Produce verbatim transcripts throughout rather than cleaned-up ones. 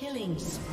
Killing spree.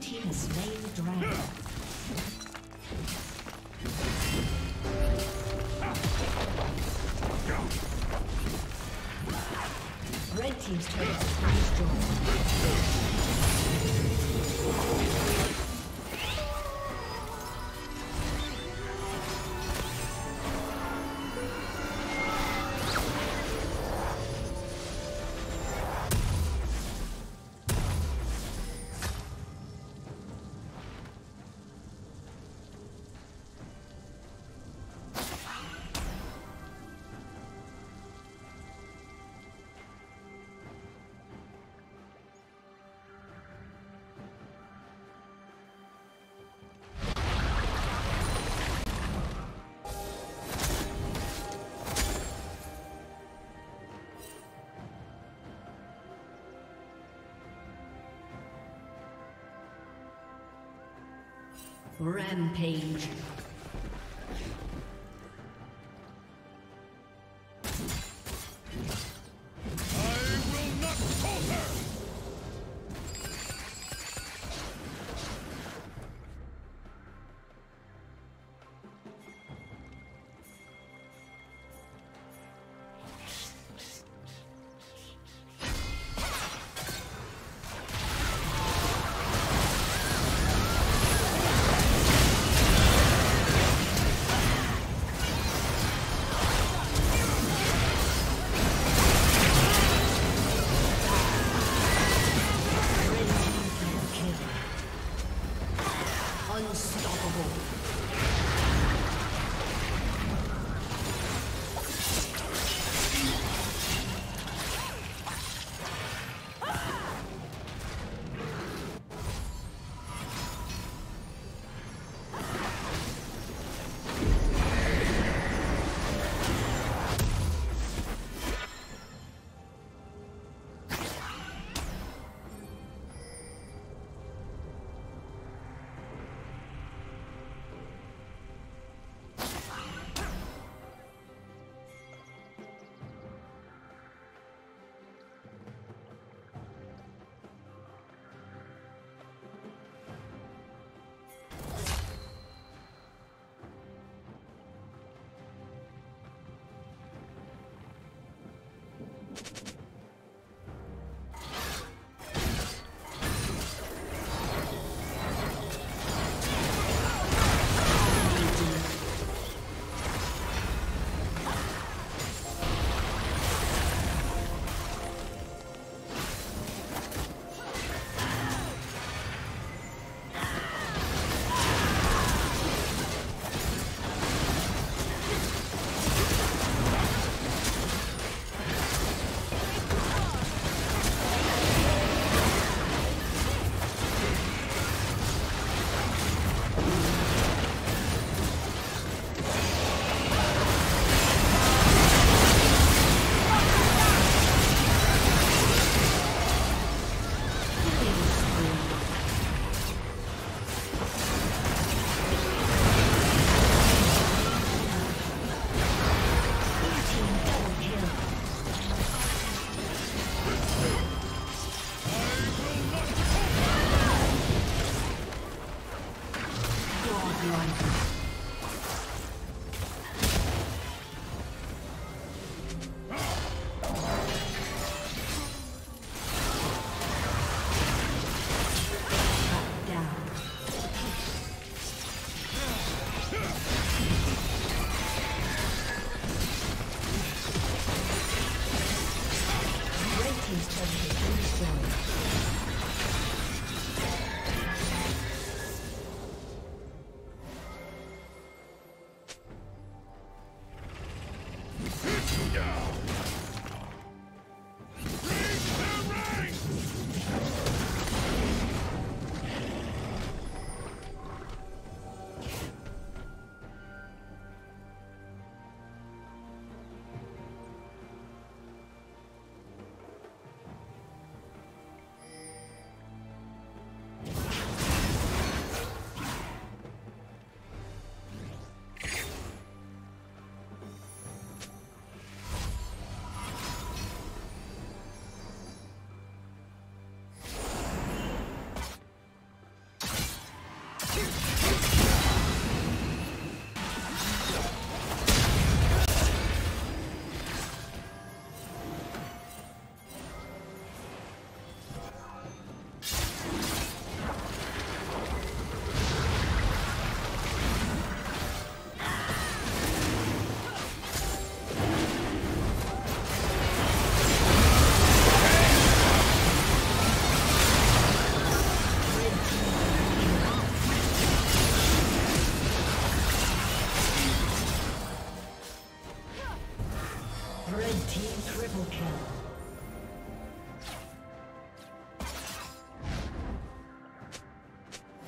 Team's turret has been destroyed. Rampage.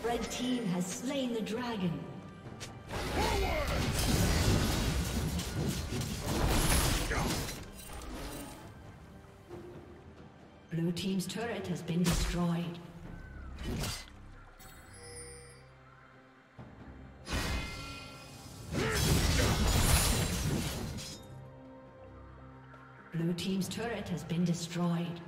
Red team has slain the dragon. Blue team's turret has been destroyed. team's turret has been destroyed.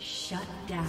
Shut down.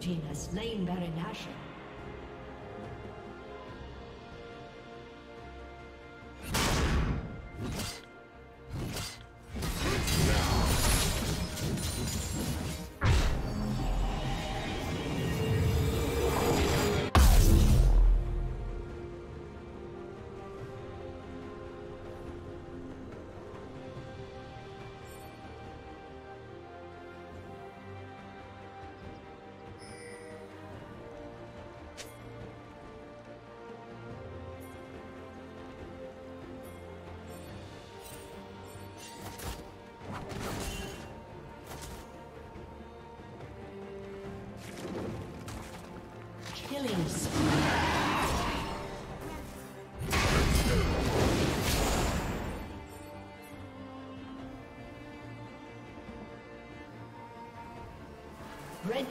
Team has slain Baron Nashor. Red